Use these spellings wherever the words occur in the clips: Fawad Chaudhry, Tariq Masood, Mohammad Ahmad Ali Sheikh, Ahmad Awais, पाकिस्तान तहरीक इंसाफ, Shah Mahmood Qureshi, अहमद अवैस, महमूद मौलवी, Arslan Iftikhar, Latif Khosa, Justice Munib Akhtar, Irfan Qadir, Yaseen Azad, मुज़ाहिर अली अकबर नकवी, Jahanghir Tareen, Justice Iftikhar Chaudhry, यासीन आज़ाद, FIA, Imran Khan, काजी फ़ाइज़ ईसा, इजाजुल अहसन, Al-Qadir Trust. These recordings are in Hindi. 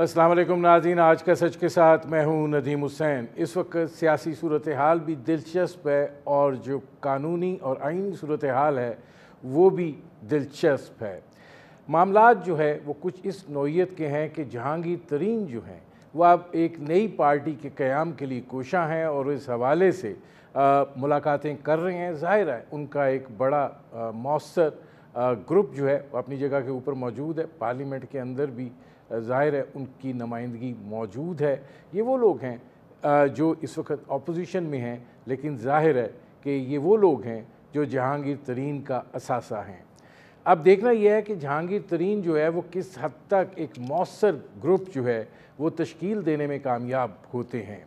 अस्सलाम वालेकुम नाज़रीन, आज का सच के साथ मैं हूँ नदीम हुसैन। इस वक्त सियासी सूरत हाल भी दिलचस्प है और जो कानूनी और आइनी सूरत हाल है वो भी दिलचस्प है। मामला जो है वो कुछ इस नौयत के हैं कि जहांगीर तरीन जो हैं वो अब एक नई पार्टी के क़याम के लिए कोशा हैं और इस हवाले से मुलाकातें कर रहे हैं। ज़ाहिर है उनका एक बड़ा मौसर ग्रुप जो है अपनी जगह के ऊपर मौजूद है, पार्लियामेंट के अंदर भी ज़ाहिर है उनकी नुमाइंदगी मौजूद है। ये वो लोग हैं जो इस वक्त अपोजिशन में हैं, लेकिन ज़ाहिर है कि ये वो लोग हैं जो जहांगीर तरीन का असासा हैं। अब देखना यह है कि जहांगीर तरीन जो है वो किस हद तक एक मौसर ग्रुप जो है वो तश्कील देने में कामयाब होते हैं।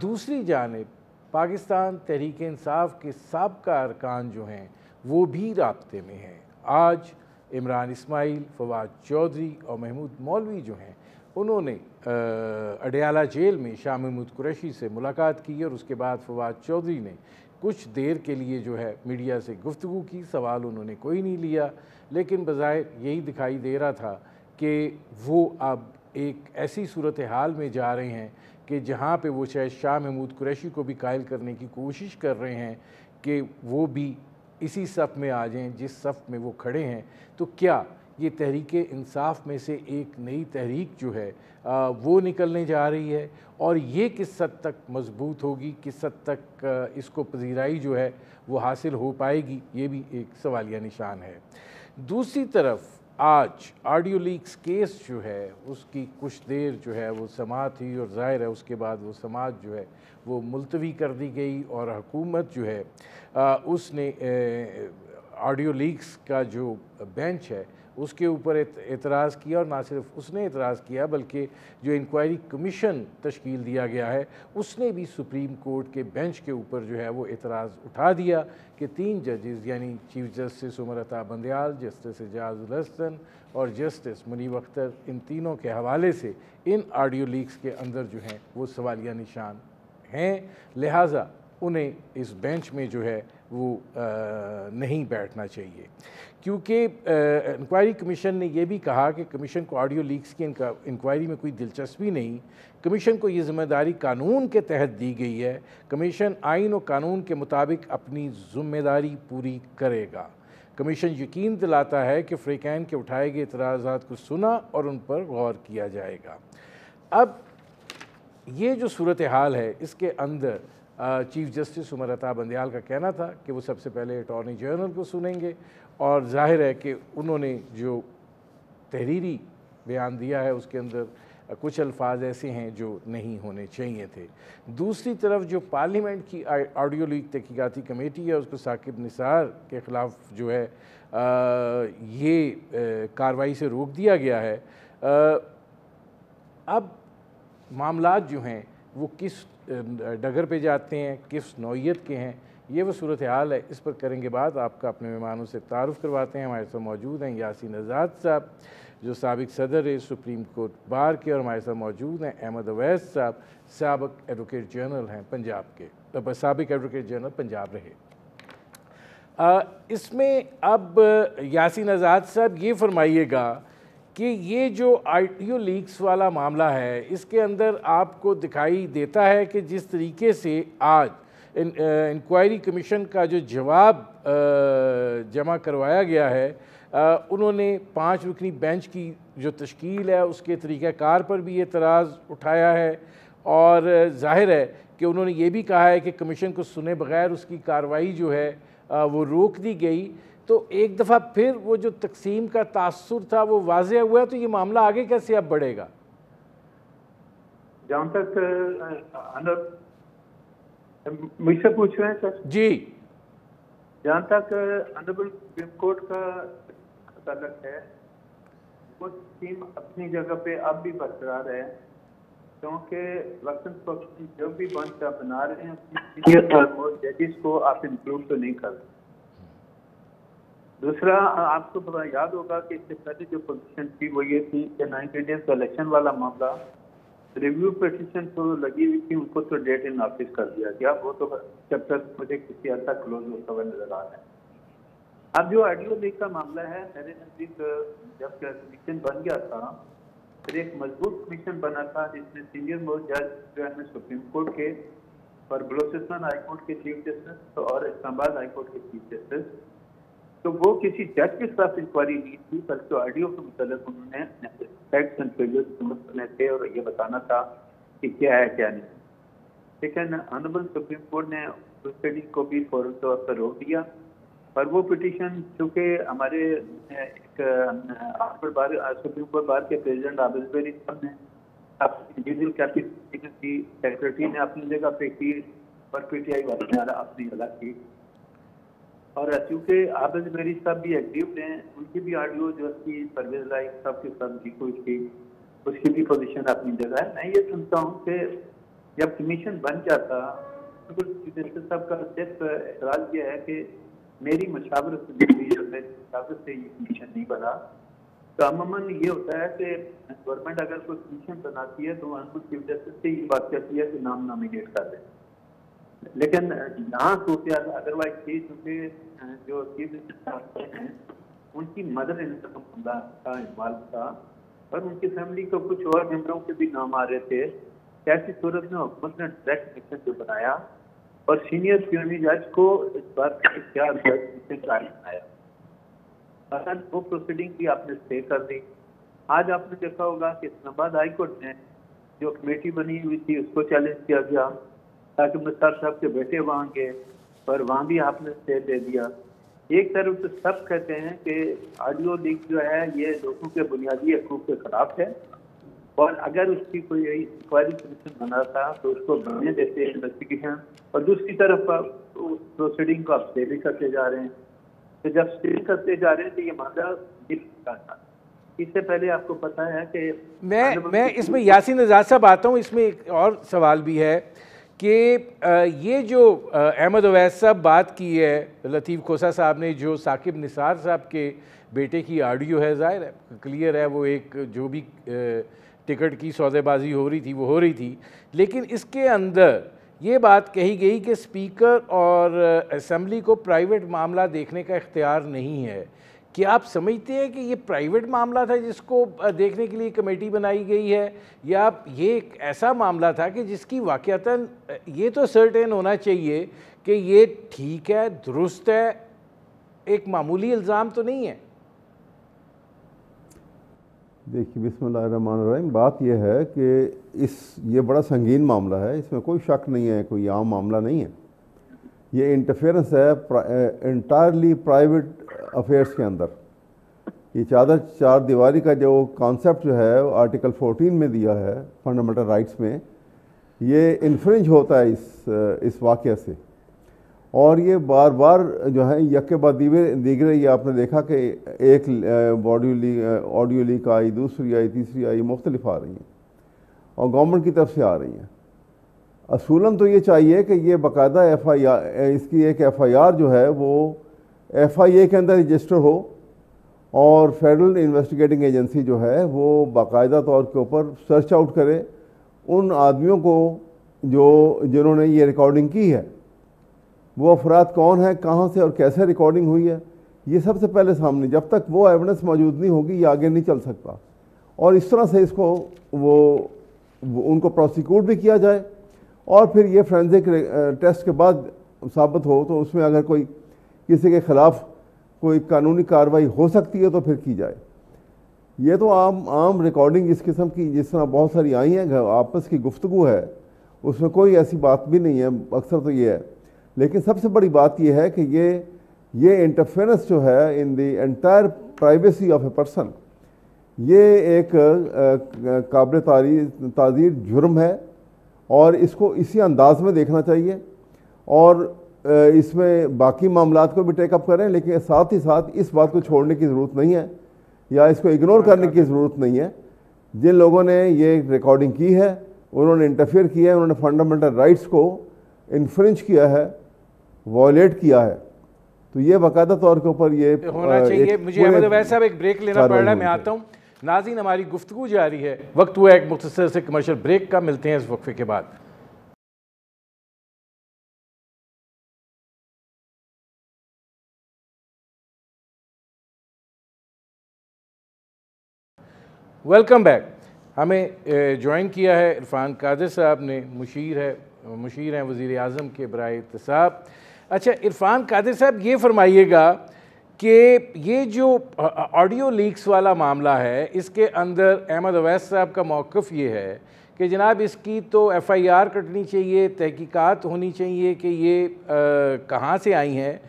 दूसरी जानिब पाकिस्तान तहरीक इंसाफ के साबका अरकान जो हैं वो भी राब्ते में हैं। आज इमरान इस्माइल, फवाद चौधरी और महमूद मौलवी जो हैं उन्होंने अडयाला जेल में शाह महमूद कुरैशी से मुलाकात की और उसके बाद फवाद चौधरी ने कुछ देर के लिए जो है मीडिया से गुफ्तगू की। सवाल उन्होंने कोई नहीं लिया, लेकिन बज़ाहिर यही दिखाई दे रहा था कि वो अब एक ऐसी सूरत हाल में जा रहे हैं कि जहाँ पे वो शायद शाह महमूद कुरैशी को भी कायल करने की कोशिश कर रहे हैं कि वो भी इसी सफ़ में आ जाएं जिस सफ़ में वो खड़े हैं। तो क्या ये तहरीक इंसाफ में से एक नई तहरीक जो है वो निकलने जा रही है और ये किस हद तक मजबूत होगी, किस हद तक इसको पजीराई जो है वो हासिल हो पाएगी, ये भी एक सवालिया निशान है। दूसरी तरफ आज ऑडियो लीक्स केस जो है उसकी कुछ देर जो है वो समाअत हुई और ज़ाहिर है उसके बाद वो समाअत जो है वो मुलतवी कर दी गई और हुकूमत जो है उसने ऑडियो लीक्स का जो बेंच है उसके ऊपर एतराज़ किया और ना सिर्फ उसने एतराज़ किया बल्कि जो इंक्वायरी कमीशन तश्कील दिया गया है उसने भी सुप्रीम कोर्ट के बेंच के ऊपर जो है वो एतराज़ उठा दिया कि तीन जजेस यानी chief justice Umar Ata Bandial, justice इजाजुल अहसन और जस्टिस मुनीब अख्तर, इन तीनों के हवाले से इन ऑडियो लीक्स के अंदर जो हैं वो सवालिया निशान हैं, लिहाजा उन्हें इस बेंच में जो है वो नहीं बैठना चाहिए। क्योंकि इंक्वायरी कमीशन ने यह भी कहा कि कमीशन को ऑडियो लीक्स की इंक्वायरी में कोई दिलचस्पी नहीं, कमीशन को ये जिम्मेदारी कानून के तहत दी गई है, कमीशन आइन और कानून के मुताबिक अपनी जिम्मेदारी पूरी करेगा। कमीशन यकीन दिलाता है कि अफ्रीकन के उठाए गए एतराज़ात को सुना और उन पर गौर किया जाएगा। अब ये जो सूरत हाल है इसके अंदर चीफ जस्टिस उमर अता बंदियाल का कहना था कि वो सबसे पहले अटॉर्नी जनरल को सुनेंगे और जाहिर है कि उन्होंने जो तहरीरी बयान दिया है उसके अंदर कुछ अल्फाज ऐसे हैं जो नहीं होने चाहिए थे। दूसरी तरफ जो पार्लियामेंट की ऑडियो लीक तहकीकाती कमेटी है उसको साकिब निसार के ख़िलाफ़ जो है ये कार्रवाई से रोक दिया गया है। अब मामला जो हैं वो किस डगर पे जाते हैं, किस नौयत के हैं, ये वो सूरत हाल है। इस पर करेंगे बात, आपका अपने मेहमानों से तारुफ़ करवाते हैं। हमारे साथ मौजूद हैं यासीन आज़ाद साहब जो साबिक सदर है सुप्रीम कोर्ट बार के, और हमारे साथ मौजूद हैं अहमद अवैस साहब, साबिक एडवोकेट जनरल हैं पंजाब के, साबिक एडवोकेट जनरल पंजाब रहे। इसमें अब यासीन आज़ाद साहब ये फरमाइएगा कि ये जो ऑडियो लीक्स वाला मामला है इसके अंदर आपको दिखाई देता है कि जिस तरीके से आज इंक्वायरी कमीशन का जो जवाब जमा करवाया गया है उन्होंने 5 रुकनी बेंच की जो तश्कील है उसके तरीक़ाकार पर भी एतराज़ उठाया है और जाहिर है कि उन्होंने ये भी कहा है कि कमीशन को सुने बगैर उसकी कार्रवाई जो है वो रोक दी गई। तो एक दफ़ा फिर वो जो तकसीम का तासुर था वो वाज़ह हुआ है, तो ये मामला आगे कैसे अब बढ़ेगा? जहाँ तक मुझसे पूछ रहे हैं सर जी, जहाँ तक ऑनरेबल सुप्रीम कोर्ट का ताल्लुक है वो तकसीम अपनी जगह पे अब भी बरकरार है, क्योंकि वक्तन पक्ष जो भी बंच बना रहे हैं जजेस को आप इंक्लूड तो नहीं कर। दूसरा आपको बड़ा याद होगा कि इससे पहले जो पोजीशन थी वो ये थी कि 90 डेज का इलेक्शन वाला मामला रिव्यू पिटीशन तो लगी हुई थी, उनको तो डेट इन ऑफिस कर दिया गया, वो तो चैप्टर मुझे किसी हद तक क्लोज होता हुआ नजर आ रहा है। अब जो ऑडियो लीक का मामला है, मेरे नजदीक जब इलेक्शन बन गया था फिर एक मजबूत कमीशन बना था जिसमें सीनियर मोस्ट जज जो है सुप्रीम कोर्ट के और बलोचिस्तान हाईकोर्ट के चीफ जस्टिस और इस्लामाबाद हाईकोर्ट के चीफ जस्टिस, तो वो किसी जज के खिलाफ इंक्वायरी नहीं थी बल्कि ऑडियो के मतलब उन्होंने फैक्ट्स एंड फिगर्स समझने थे और ये बताना था कि क्या है क्या नहीं। लेकिन ऑनरेबल सुप्रीम कोर्ट ने प्रोसीडिंग को भी फौरन तौर पर रोक दिया और वो पिटिशन चूँकि हमारे एक सुप्रीम कोर्ट बार के प्रेजिडेंट आबिद साहब ने इंडिविजुअल कैपिटल की सेक्रेटरी ने अपनी जगह पे की और पीटीआई वाले ने अपनी अलग की और चूँकि आबिद मेरी साहब भी एक्टिव हैं, उनकी भी ऑडियो जो उसकी परवेज लाइक साहब के साथ डिस्कस की, उसकी भी पोजीशन अपनी जगह है। मैं ये सुनता हूँ कि जब कमीशन बन जाता तो जस्टिस साहब का सिर्फ एतराज़ यह है कि मेरी मशावरत से ये कमीशन नहीं बना। तो अमूमन ये होता है कि गवर्नमेंट अगर कोई कमीशन बनाती है तो अनबुल चीफ जस्टिस से ये बात कहती है कि नाम नॉमिनेट कर दें, लेकिन यहाँ सोचते अदरवाइज थी चूँकि जो चीफ जस्टिस हैं उनकी मदर इनका इन्वॉल्व था और उनकी फैमिली को कुछ और मेम्बरों के भी नाम आ रहे थे। ऐसी सूरत में हुकूमत ने डायरेक्ट कमीशन जो बनाया और सीनियर प्यूनी जज को इस बात का क्या बनाया, वो प्रोसीडिंग भी आपने स्टे कर दी। आज आपने देखा होगा कि इस्लामाबाद हाई कोर्ट ने जो कमेटी बनी हुई थी उसको चैलेंज किया गया ताकि मुख्तार साहब के बेटे वहाँ गए और वहाँ भी आपने स्टे दे दिया। एक तरफ तो सब कहते हैं कि ऑडियो लीक जो है ये लोगों के बुनियादी हकूक के खिलाफ है और अगर उसकी कोई इंक्वायरी कमीशन बना था तो उसको बनने देते इन्वेस्टिगेशन, और दूसरी तरफ आप उस प्रोसीडिंग को आप स्टे भी करते जा रहे हैं। तो जब स्टेट करते जा रहे हैं तो ये मामला दिखता है। इससे पहले आपको पता है कि मैं इसमें यासीन आजाद साहब आता हूँ, इसमें एक और सवाल भी है कि ये जो अहमद अवैस साहब बात की है लतीफ़ खोसा साहब ने, जो साकिब निसार साहब के बेटे की ऑडियो है, जाहिर है क्लियर है वो एक जो भी टिकट की सौदेबाजी हो रही थी वो हो रही थी, लेकिन इसके अंदर ये बात कही गई कि स्पीकर और असम्बली को प्राइवेट मामला देखने का इख्तियार नहीं है। क्या आप समझते हैं कि ये प्राइवेट मामला था जिसको देखने के लिए कमेटी बनाई गई है, या ये एक ऐसा मामला था कि जिसकी वाक़ियतन ये तो सर्टेन होना चाहिए कि ये ठीक है, दुरुस्त है, एक मामूली इल्ज़ाम तो नहीं है? देखिए, बिस्मिल्लाहिर्रहमानिर्रहीम, बात यह है कि ये बड़ा संगीन मामला है, इसमें कोई शक नहीं है, कोई आम मामला नहीं है। ये इंटरफेरेंस है इंटायरली प्राइवेट अफेयर्स के अंदर। ये चार दीवारी का जो कॉन्सेप्ट जो है आर्टिकल 14 में दिया है फंडामेंटल राइट्स में, ये इन्फ्रिंज होता है इस वाक़े से। और ये बार बार जो है यके बाद दीगरे, ये आपने देखा कि एक ऑडियो लीक आई, दूसरी आई, तीसरी आई, मुख्तलिफ आ रही हैं और गवर्नमेंट की तरफ से आ रही हैं। असूलन तो ये चाहिए कि ये बाकायदा इसकी एक एफ आई आर जो है वो FIA के अंदर रजिस्टर हो और फेडरल इन्वेस्टिगेटिंग एजेंसी जो है वो बाकायदा तौर के ऊपर सर्च आउट करे उन आदमियों को जिन्होंने ये रिकॉर्डिंग की है, वो अफराद कौन है, कहाँ से और कैसे रिकॉर्डिंग हुई है, ये सबसे पहले सामने। जब तक वो एविडेंस मौजूद नहीं होगी ये आगे नहीं चल सकता। और इस तरह से इसको उनको प्रोसिक्यूट भी किया जाए और फिर ये फोरेंसिक टेस्ट के बाद साबित हो तो उसमें अगर कोई किसी के ख़िलाफ़ कोई कानूनी कार्रवाई हो सकती है तो फिर की जाए। ये तो आम रिकॉर्डिंग इस किस्म की जिस तरह बहुत सारी आई हैं, आपस की गुफ्तगू है, उसमें कोई ऐसी बात भी नहीं है, अक्सर तो ये है। लेकिन सबसे बड़ी बात यह है कि ये इंटरफेरेंस जो है in the entire privacy of a person, ये एक काबिल ताज़ीर जुर्म है और इसको इसी अंदाज़ में देखना चाहिए और इसमें बाकी मामलात को भी टेकअप करें, लेकिन साथ ही साथ इस बात को छोड़ने की ज़रूरत नहीं है या इसको इग्नोर करने की ज़रूरत नहीं है। जिन लोगों ने ये रिकॉर्डिंग की है, उन्होंने इंटरफेयर किया है, उन्होंने फंडामेंटल राइट्स को इन्फ्रिंज किया है, वॉयलेट किया है, तो ये बाकायदा तौर के ऊपर ये होना चाहिए। मुझे अहमद अवैस साहब एक ब्रेक लेना पड़ रहा है, मैं आता हूँ। नाज़रीन, हमारी गुफ्तगू जारी है, वक्त हुआ एक मुख्तसर से कमर्शियल ब्रेक का, मिलते हैं इस वक्फे के बाद। Welcome back. हमें ज्वाइन किया है इरफान कादिर साहब ने, मुशीर हैं वज़ीर आज़म के बराए इंतसाब। अच्छा इरफान कादिर साहब, ये फरमाइएगा कि ये जो ऑडियो लीक्स वाला मामला है, इसके अंदर अहमद अवैस साहब का मौक़िफ़ ये है कि जनाब इसकी तो एफआईआर कटनी चाहिए, तहकीकात होनी चाहिए कि ये कहाँ से आई हैं,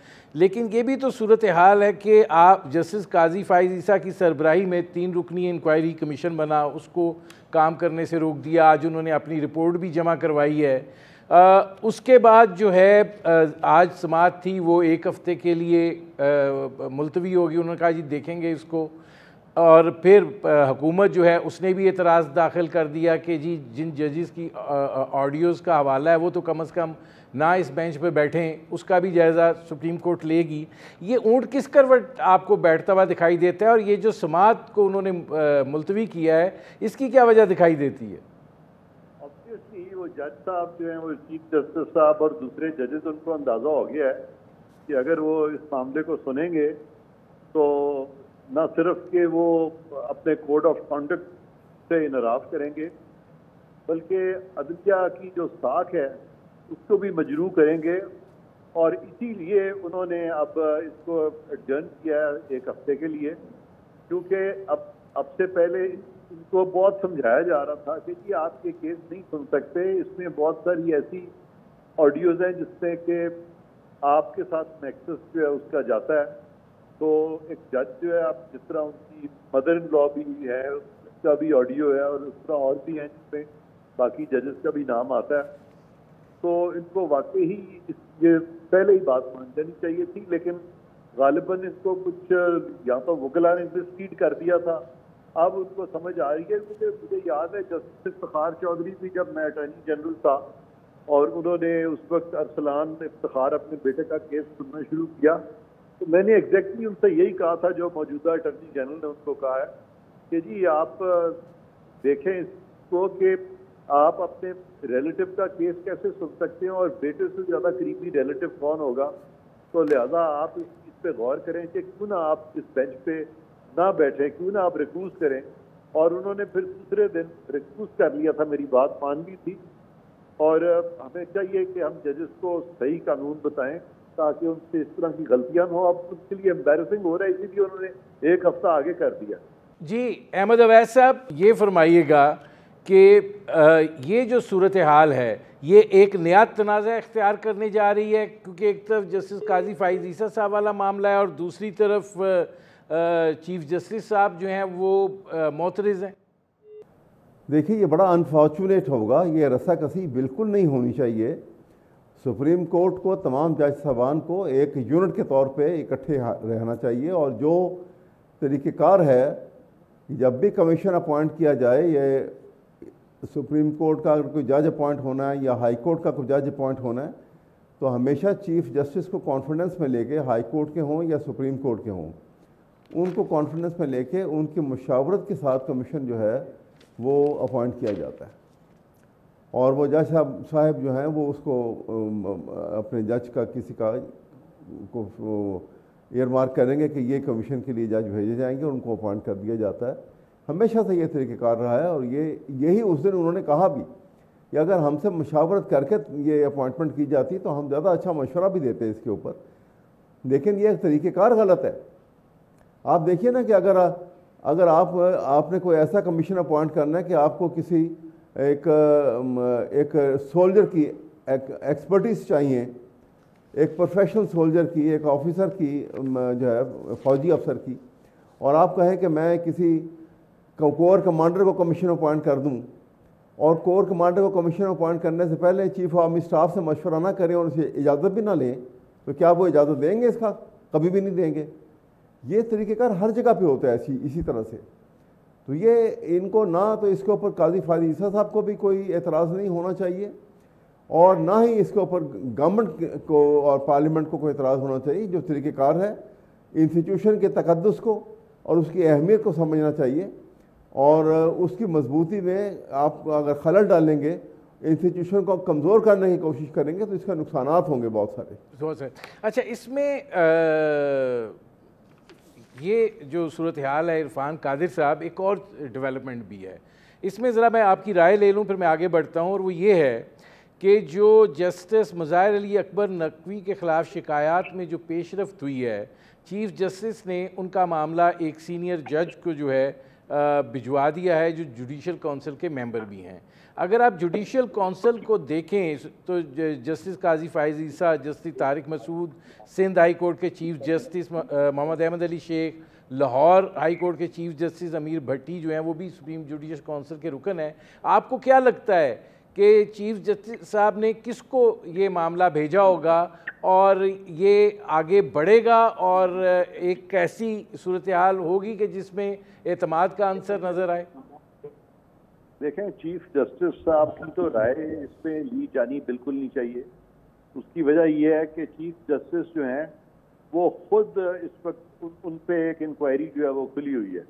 लेकिन ये भी तो सूरत हाल है कि आप जस्टिस काजी फ़ाइज़ ईसा की सरबराही में 3 रुकनी इंक्वायरी कमीशन बना, उसको काम करने से रोक दिया। आज उन्होंने अपनी रिपोर्ट भी जमा करवाई है। उसके बाद जो है आज समाअत थी, वो 1 हफ़्ते के लिए मुलतवी होगी। उन्होंने कहा जी देखेंगे इसको, और फिर हुकूमत जो है उसने भी एतराज़ दाखिल कर दिया कि जी जिन जजेस की ऑडियोज़ का हवाला है वो तो कम से कम ना इस बेंच पे बैठें, उसका भी जायज़ा सुप्रीम कोर्ट लेगी। ये ऊँट किस करवट आपको बैठता हुआ दिखाई देता है, और ये जो समाअत को उन्होंने मुलतवी किया है इसकी क्या वजह दिखाई देती है? ऑब्वियसली वो जज साहब जो हैं, वो चीफ जस्टिस साहब और दूसरे जजेस, उनको अंदाज़ा हो गया है कि अगर वो इस मामले को सुनेंगे तो ना सिर्फ कि वो अपने कोड ऑफ कॉन्डक्ट से इनराफ करेंगे, बल्कि अदलिया की जो साख है उसको भी मजरू करेंगे, और इसीलिए उन्होंने अब इसको एडजर्न किया 1 हफ्ते के लिए। क्योंकि अब से पहले इनको बहुत समझाया जा रहा था कि जी आप ये केस नहीं सुन सकते, इसमें बहुत सारी ऐसी ऑडियोज़ हैं जिससे कि आपके साथ नेक्सस जो है उसका जाता है। तो एक जज जो है, आप जिस तरह उनकी मदर इन लॉ भी है उसका भी ऑडियो है, और उस तरह और भी हैं जिसमें बाकी जजेस का भी नाम आता है। तो इनको वाकई ही ये पहले ही बात मान जानी चाहिए थी, लेकिन गालिबन इसको कुछ या तो वकला ने मिसलीड कर दिया था। अब उनको समझ आ रही है। मुझे याद है जस्टिस इफ्तिखार चौधरी भी, जब मैं अटॉर्नी जनरल था और उन्होंने उस वक्त अरसलान इफ्तिखार अपने बेटे का केस सुनना शुरू किया, तो मैंने एग्जैक्टली उनसे यही कहा था जो मौजूदा अटॉर्नी जनरल ने उनको कहा है कि जी आप देखें इसको कि आप अपने रिलेटिव का केस कैसे सुन सकते हैं, और बेटे से ज़्यादा करीबी रिलेटिव कौन होगा। तो लिहाजा आप इस पर गौर करें कि क्यों ना आप इस बेंच पे ना बैठें, क्यों ना आप रिक्यूज़ करें। और उन्होंने फिर दूसरे दिन रिक्यूज़ कर लिया था, मेरी बात मान ली थी। और हमें चाहिए कि हम जजेस को सही कानून बताएं ताकि उनसे इस तरह की गलतियाँ ना हो। अब उसके लिए एम्बेरसिंग हो रहा है, इसीलिए उन्होंने 1 हफ्ता आगे कर दिया। जी अहमद अवैस साहब, ये फरमाइएगा कि ये जो सूरत हाल है ये एक नया तनाज़ा इख्तियार करने जा रही है, क्योंकि एक तरफ जस्टिस काजी फ़ाइज़ ईसा साहब वाला मामला है और दूसरी तरफ चीफ जस्टिस साहब जो हैं वो मोतरज़ हैं। देखिए ये बड़ा अनफॉर्चुनेट होगा, ये रसाकसी बिल्कुल नहीं होनी चाहिए। सुप्रीम कोर्ट को, तमाम जज साहबान को एक यूनिट के तौर पे इकट्ठे रहना चाहिए, और जो तरीक़ेकार है जब भी कमीशन अपॉइंट किया जाए, ये सुप्रीम कोर्ट का अगर कोई जज अपॉइंट होना है या हाई कोर्ट का कोई जज अपॉइंट होना है, तो हमेशा चीफ जस्टिस को कॉन्फिडेंस में लेके, हाई कोर्ट के हों या सुप्रीम कोर्ट के हों, उनको कॉन्फिडेंस में लेके उनकी मुशावरत के साथ कमीशन जो है वो अपॉइंट किया जाता है, और वो जज साहब जो हैं वो उसको अपने जज का किसी का को एयरमार्क करेंगे कि ये कमीशन के लिए जज भेजे जाएंगे, और उनको अपॉइंट कर दिया जाता है। हमेशा से ये तरीक़ेकार रहा है, और ये यही उस दिन उन्होंने कहा भी कि अगर हमसे मशावरत करके ये अपॉइंटमेंट की जाती तो हम ज़्यादा अच्छा मशवरा भी देते इसके ऊपर। लेकिन ये तरीक़ेकार गलत है। आप देखिए ना कि अगर आपने कोई ऐसा कमीशन अपॉइंट करना है कि आपको किसी एक सोल्जर की एक्सपर्टीज़ चाहिए, एक प्रोफेशनल सोल्जर की, एक ऑफिसर की जो है फौजी अफसर की, और आप कहें कि मैं किसी कोर कमांडर को कमीशन अपॉइंट कर दूं, और कोर कमांडर को कमीशन अपॉइंट करने से पहले चीफ आर्मी स्टाफ से मशवरा ना करें और उसे इजाज़त भी ना लें, तो क्या वो इजाज़त देंगे? इसका कभी भी नहीं देंगे। ये तरीक़ेकार हर जगह पे होता है इसी तरह से। तो ये इनको ना तो इसके ऊपर काजी फ़ाइज़ ईसा साहब को भी कोई एतराज़ नहीं होना चाहिए, और ना ही इसके ऊपर गवर्नमेंट को और पार्लियामेंट को कोई एतराज़ होना चाहिए। जो तरीक़ेकार है, इंस्टीट्यूशन के तकद्दुस को और उसकी अहमियत को समझना चाहिए, और उसकी मजबूती में आप अगर खलल डालेंगे, इंस्टीट्यूशन को कमज़ोर करने की कोशिश करेंगे, तो इसका नुकसानात होंगे बहुत सारे। अच्छा इसमें ये जो सूरत हाल है इरफान कादिर साहब, एक और डेवलपमेंट भी है इसमें ज़रा मैं आपकी राय ले लूँ, फिर मैं आगे बढ़ता हूँ। और वो ये है कि जो जस्टिस मुज़ाहिर अली अकबर नकवी के ख़िलाफ़ शिकायत में जो पेशरफ्त हुई है, चीफ़ जस्टिस ने उनका मामला एक सीनियर जज को जो है भिजवा दिया है, जो जुडिशल काउंसिल के मेंबर भी हैं। अगर आप जुडिशल काउंसिल को देखें तो justice काजी फ़ाइज़ ईसा, justice Tariq Masood, Sindh high court के chief justice Mohammad Ahmed Ali Shaikh, Lahore high court के चीफ़ जस्टिस अमीर भट्टी जो हैं वो भी सुप्रीम जुडिशल काउंसिल के रुकन हैं। आपको क्या लगता है कि चीफ़ जस्टिस साहब ने किसको ये मामला भेजा होगा और ये आगे बढ़ेगा और एक कैसी सूरत हाल होगी कि जिसमें एतमाद का आंसर नज़र आए? देखें, चीफ़ जस्टिस साहब की तो राय इस पर ली जानी बिल्कुल नहीं चाहिए। उसकी वजह यह है कि चीफ़ जस्टिस जो हैं वो खुद इस वक्त उन पर एक इंक्वायरी जो है वो खुली हुई है।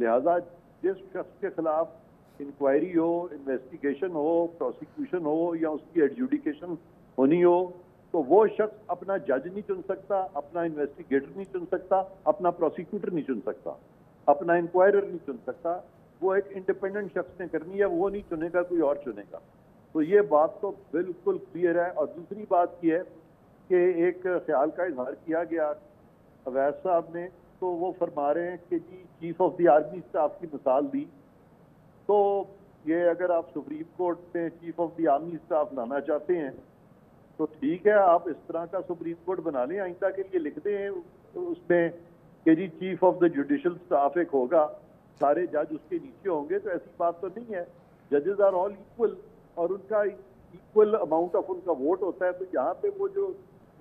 लिहाजा जिस शख्स के खिलाफ इंक्वायरी हो, इन्वेस्टिगेशन हो, प्रोसिक्यूशन हो या उसकी एडजुडिकेशन होनी हो, तो वो शख्स अपना जज नहीं चुन सकता, अपना इन्वेस्टिगेटर नहीं चुन सकता, अपना प्रोसिक्यूटर नहीं चुन सकता, अपना इंक्वायरर नहीं चुन सकता। वो एक इंडिपेंडेंट शख्स ने करनी है, वो नहीं चुनेगा, कोई और चुनेगा। तो ये बात तो बिल्कुल क्लियर है। और दूसरी बात यह है कि एक ख्याल का इजहार किया गया अवैस साहब ने, तो वो फरमा रहे हैं कि जी chief of the army staff की मिसाल दी। तो ये अगर आप सुप्रीम कोर्ट में chief of the army staff लाना चाहते हैं तो ठीक है, आप इस तरह का सुप्रीम कोर्ट बना लें। आइंदा के लिए लिखते हैं उसमें कि जी chief of the judicial staff एक होगा, सारे जज उसके नीचे होंगे। तो ऐसी बात तो नहीं है, जजेस आर ऑल इक्वल और उनका इक्वल अमाउंट ऑफ उनका वोट होता है। तो यहाँ पे वो जो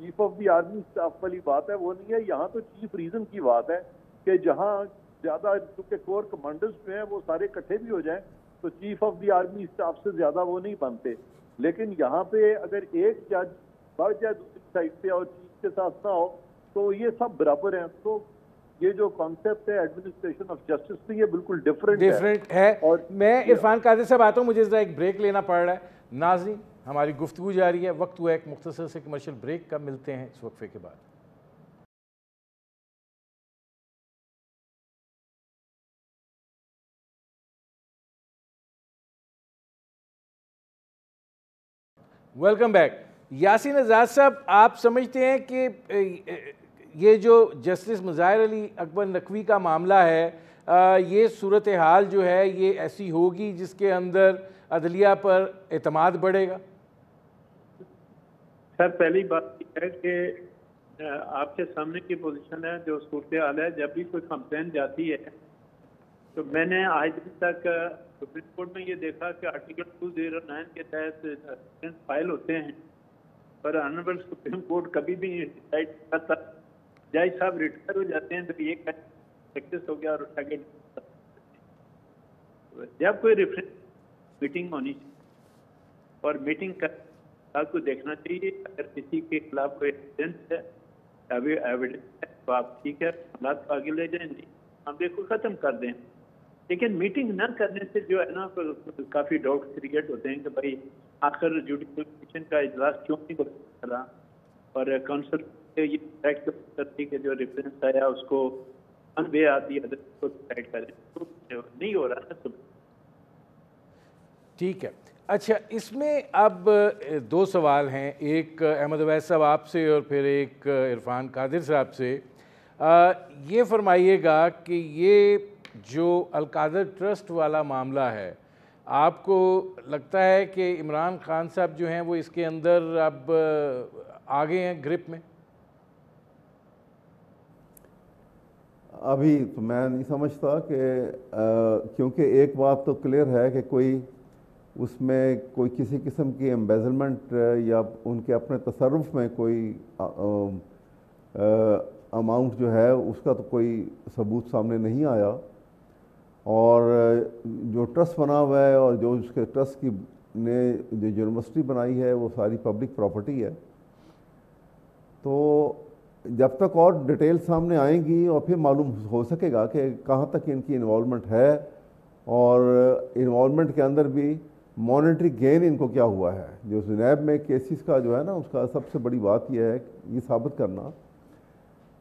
chief of the army staff वाली बात है वो नहीं है। यहाँ तो चीफ रीजन की बात है कि जहाँ ज़्यादा क्योंकि कोर कमांडर्स जो हैं वो सारे इकट्ठे भी हो जाएं तो chief of the army staff से ज़्यादा वो नहीं बनते। लेकिन यहाँ पे अगर एक जज बढ़ जाए दूसरी साइड पे और चीफ के साथ ना हो तो ये सब बराबर हैं। तो ये जो कॉन्सेप्ट है एडमिनिस्ट्रेशन ऑफ जस्टिस से ये बिल्कुल डिफरेंट है। और मैं इरफान कादिर साहब आता हूँ, मुझे ज़रा एक ब्रेक लेना पड़ रहा है। नाज़रीन, हमारी गुफ्तगू जारी है, वक्त हुआ एक मुख्तसर से कमर्शियल ब्रेक का, मिलते हैं इस वक्फे के बाद। Welcome back. यासीन आज़ाद साहब, आप समझते हैं कि ये जो जस्टिस मुज़ाहिर अली अकबर नकवी का मामला है, ये सूरत हाल जो है ये ऐसी होगी जिसके अंदर अदलिया पर एतमाद बढ़ेगा? सर, पहली बात है कि आपके सामने की पोजीशन है जो सूरत हाल है। जब भी कोई कंप्लेन जाती है तो मैंने आज तक सुप्रीम कोर्ट में ये देखा कि आर्टिकल 209 के तहत फाइल होते हैं, पर ऑनरेबल सुप्रीम कोर्ट कभी भी डिसाइड करता। जज साहब रिटायर हो जाते हैं तो ये सक्सेस हो गया और उठा के जब कोई रेफरेंस मीटिंग होनी चाहिए और मीटिंग का को देखना चाहिए। अगर किसी के खिलाफ कोई एविडेंस है, अभी एविडेंस है तो आप ठीक है हालात को आगे ले जाएंगे, हम देखो ख़त्म कर दें। लेकिन मीटिंग न करने से जो है ना काफ़ी डाउट क्रिएट होते हैं कि भाई आखिर जुडिशल कमीशन का इजलास क्यों नहीं करा और काउंसिल ये डिसाइड करती कि जो रेफरेंस आया उसको अनवे आदि अदर को डिसाइड करें, तो नहीं हो रहा ना। ठीक है, अच्छा, इसमें अब दो सवाल हैं, एक अहमद अवैस साहब आपसे और फिर एक इरफान कादिर साहब से। ये फरमाइएगा कि ये जो अलकादर ट्रस्ट वाला मामला है, आपको लगता है कि इमरान खान साहब जो हैं वो इसके अंदर अब आगे हैं ग्रिप में? अभी तो मैं नहीं समझता कि क्योंकि एक बात तो क्लियर है कि कोई उसमें कोई किसी किस्म की एम्बेजलमेंट या उनके अपने तसर्रुफ में कोई अमाउंट जो है उसका तो कोई सबूत सामने नहीं आया। और जो ट्रस्ट बना हुआ है और जो उसके ट्रस्ट की ने जो यूनिवर्सिटी बनाई है वो सारी पब्लिक प्रॉपर्टी है। तो जब तक और डिटेल सामने आएंगी और फिर मालूम हो सकेगा कि कहाँ तक इनकी इन्वॉल्वमेंट है और इन्वॉल्वमेंट के अंदर भी मॉनेटरी गेन इनको क्या हुआ है। जो जुनैब में केसेस का जो है ना उसका सबसे बड़ी बात यह है ये साबित करना,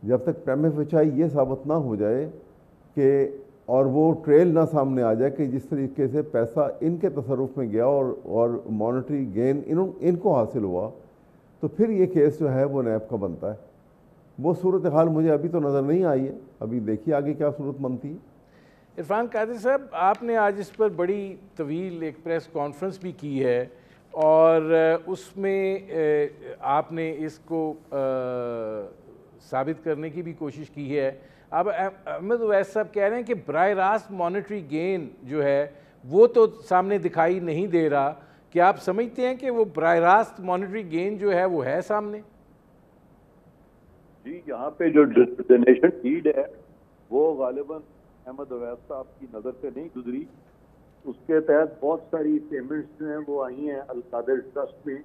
जब तक प्रेम फचाई ये साबित ना हो जाए कि और वो ट्रेल ना सामने आ जाए कि जिस तरीके से पैसा इनके तसरुफ में गया और मॉनेटरी गेन इनको हासिल हुआ, तो फिर ये केस जो है वो नैब का बनता है। वो सूरत हाल मुझे अभी तो नज़र नहीं आई है, अभी देखिए आगे क्या सूरत बनती है। इरफान कादिर साहब, आपने आज इस पर बड़ी तवील एक प्रेस कॉन्फ्रेंस भी की है और उसमें आपने इसको साबित करने की भी कोशिश की है। अब अहमद अवैस साहब कह रहे हैं कि बराह रास्त मॉनेटरी गेन जो है वो तो सामने दिखाई नहीं दे रहा, क्या आप समझते हैं कि वो बराह रास्त मॉनेटरी गेन जो है वो है सामने? जी, यहाँ पे जो डोनेशन डीड है वो गालिबन अहमद अवैस साहब की नज़र से नहीं गुजरी। उसके तहत बहुत सारी पेमेंट्स जो हैं वो आई हैं अल-कादिर ट्रस्ट में,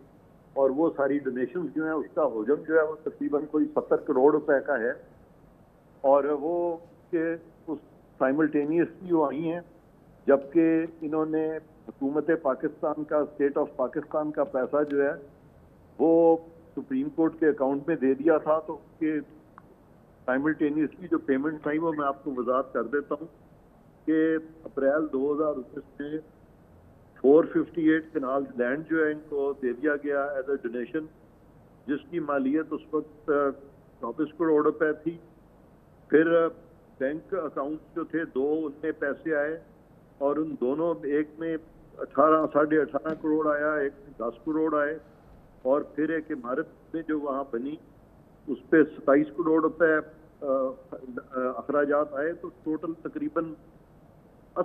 और वो सारी डोनेशन जो हैं उसका हजम जो है वो तकरीबन कोई 70 करोड़ रुपए का है, और वो के उस साइमल्टेनियसली वो आई हैं, जबकि इन्होंने हुकूमत पाकिस्तान का, स्टेट ऑफ पाकिस्तान का पैसा जो है वो सुप्रीम कोर्ट के अकाउंट में दे दिया था। तो उसके साइमल्टेनियसली जो पेमेंट आई वो मैं आपको वजाहत कर देता हूँ कि अप्रैल 2019 में 458 कनाल लैंड जो है इनको दे दिया गया एज ए डोनेशन, जिसकी मालियत उस वक्त 24 करोड़ रुपए थी। फिर बैंक अकाउंट जो थे दो, उनमें पैसे आए और उन दोनों, एक में 18.5 करोड़ आया, एक में 10 करोड़ आए, और फिर एक इमारत में जो वहाँ बनी उस पर 27 करोड़ रुपए अखराजात आए। तो टोटल तकरीबन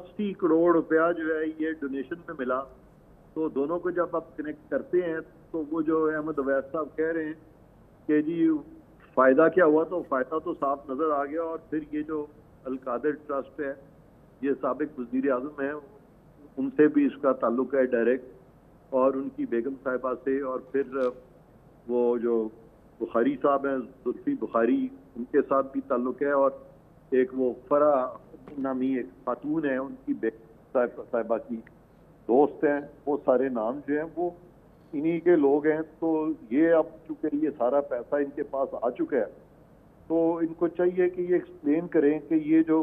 80 करोड़ रुपया जो है ये डोनेशन में मिला। तो दोनों को जब आप कनेक्ट करते हैं तो वो जो अहमद अवैस साहब कह रहे हैं कि जी फ़ायदा क्या हुआ, तो फ़ायदा तो साफ नज़र आ गया। और फिर ये जो अल-कादिर ट्रस्ट है, ये साबिक वज़ीर आज़म है, उनसे भी इसका ताल्लुक़ है डायरेक्ट, और उनकी बेगम साहिबा से, और फिर वो जो बुखारी साहब हैं, जुल्फी बुखारी, उनके साथ भी ताल्लुक़ है, और एक वो फरा नामी एक खातून है, उनकी साहिबा की दोस्त हैं। वो सारे नाम जो हैं वो इन्हीं के लोग हैं। तो ये अब चूँकि ये सारा पैसा इनके पास आ चुका है, तो इनको चाहिए कि ये एक्सप्लेन करें कि ये जो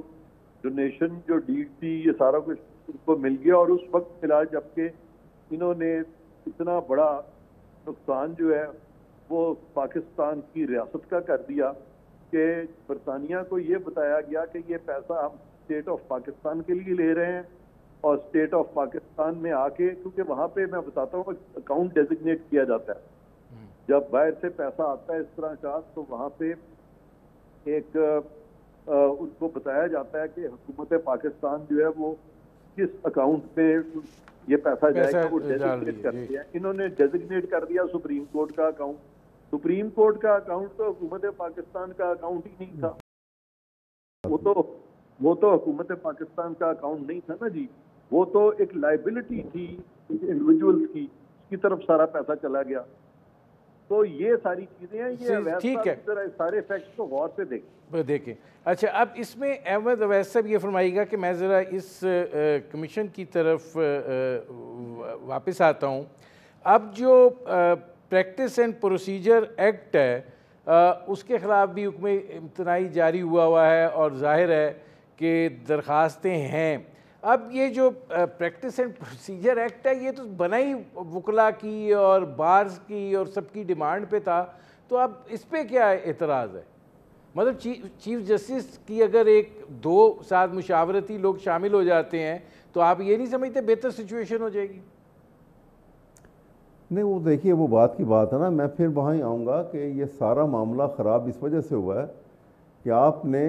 डोनेशन जो डीड थी ये सारा कुछ इनको मिल गया, और उस वक्त मिला जबकि इन्होंने इतना बड़ा नुकसान जो है वो पाकिस्तान की रियासत का कर दिया कि बरतानिया को ये बताया गया कि ये पैसा हम स्टेट ऑफ पाकिस्तान के लिए ले रहे हैं, और स्टेट ऑफ पाकिस्तान में आके, क्योंकि वहाँ पे मैं बताता हूँ अकाउंट डेजिग्नेट किया जाता है जब बाहर से पैसा आता है इस तरह का, तो वहाँ पे एक उनको बताया जाता है कि हुकूमत पाकिस्तान जो है वो किस अकाउंट पे ये पैसा जाएगा, वो डेजिग्नेट कर दिया। इन्होंने डेजिग्नेट कर दिया सुप्रीम कोर्ट का अकाउंट। सुप्रीम कोर्ट का अकाउंट तो हुकूमत पाकिस्तान का अकाउंट ही नहीं था, वो तो हुकूमत पाकिस्तान का अकाउंट नहीं था ना जी, वो तो एक लाइबिलिटी थी इंडिविजुअल्स की, उसकी तरफ सारा पैसा चला गया। तो ये सारी चीज़ें हैं, ये ठीक है, सारे फैक्ट्स को गौर से देखें। अच्छा, अब इसमें अहमद अवैस साहब ये फरमाइएगा कि मैं ज़रा इस कमीशन की तरफ वापस आता हूँ। अब जो प्रैक्टिस एंड प्रोसीजर एक्ट है उसके ख़िलाफ़ भी हुक्म इम्तनाई जारी हुआ है और ज़ाहिर है कि दरखास्तें हैं। अब ये जो प्रैक्टिस एंड प्रोसीजर एक्ट है ये तो बना ही वकला की और बार्स की और सबकी डिमांड पे था, तो अब इस पर क्या एतराज़ है? मतलब चीफ जस्टिस की अगर एक दो साथ मुशावरती लोग शामिल हो जाते हैं तो आप ये नहीं समझते बेहतर सिचुएशन हो जाएगी? नहीं, वो देखिए वो बात की बात है ना, मैं फिर वहाँ ही आऊँगा कि ये सारा मामला ख़राब इस वजह से हुआ है कि आपने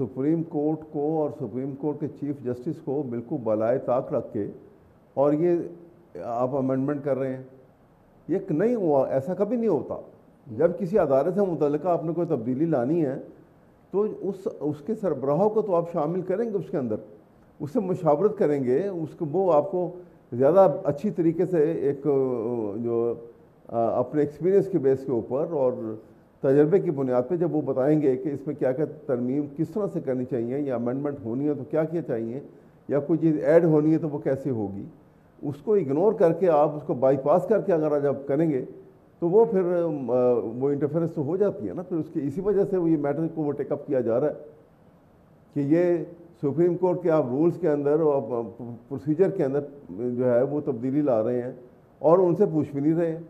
सुप्रीम कोर्ट को और सुप्रीम कोर्ट के चीफ जस्टिस को बिल्कुल बलाए ताक रख के और ये आप अमेंडमेंट कर रहे हैं। ये नहीं हुआ, ऐसा कभी नहीं होता। जब किसी अदारे से मुतल्लिका आपने कोई तब्दीली लानी है तो उसके सरबराह को तो आप शामिल करेंगे, उसके अंदर उससे मुशावरत करेंगे, उसको वो आपको ज़्यादा अच्छी तरीके से एक जो अपने एक्सपीरियंस के बेस के ऊपर और तजर्बे की बुनियाद पे जब वो बताएंगे कि इसमें क्या क्या तरमीम किस तरह से करनी चाहिए, या अमेंडमेंट होनी है तो क्या क्या चाहिए, या कोई चीज़ ऐड होनी है तो वो कैसे होगी, उसको इग्नोर करके आप उसको बाईपास करके अगर आप करेंगे तो वो फिर वो इंटरफेरेंस तो हो जाती है ना। फिर उसकी इसी वजह से वो ये मैटर को वो टेकअप किया जा रहा है कि ये सुप्रीम कोर्ट के आप रूल्स के अंदर और प्रोसीजर के अंदर जो है वो तब्दीली ला रहे हैं और उनसे पूछ भी नहीं रहे हैं।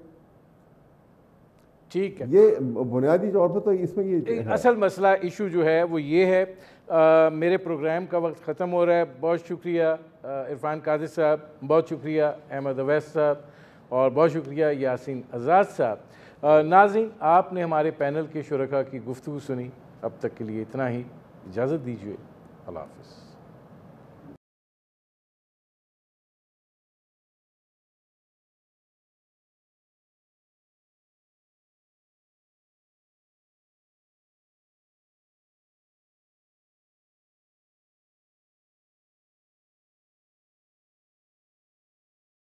ठीक है, ये बुनियादी तौर पर तो इसमें ये असल मसला इशू जो है वो ये है। मेरे प्रोग्राम का वक्त ख़त्म हो रहा है। बहुत शुक्रिया इरफान कादिर साहब, बहुत शुक्रिया अहमद अवैस साहब और बहुत शुक्रिया यासीन आज़ाद साहब। नाज़रीन, आपने हमारे पैनल के शुरका की गुफ्तगू सुनी। अब तक के लिए इतना ही, इजाज़त दीजिए, अल्लाह हाफ़िज़।